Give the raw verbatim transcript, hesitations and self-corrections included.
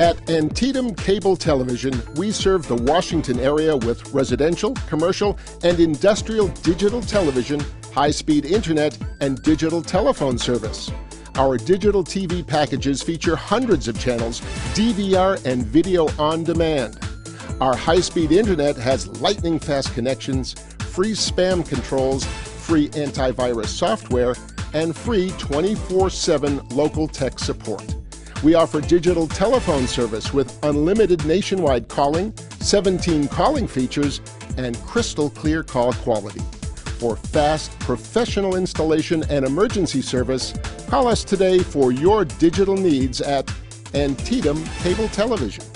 At Antietam Cable Television, we serve the Washington area with residential, commercial, and industrial digital television, high-speed internet, and digital telephone service. Our digital T V packages feature hundreds of channels, D V R, and video on demand. Our high-speed internet has lightning-fast connections, free spam controls, free antivirus software, and free twenty-four seven local tech support. We offer digital telephone service with unlimited nationwide calling, seventeen calling features, and crystal clear call quality. For fast, professional installation and emergency service, call us today for your digital needs at Antietam Cable Television.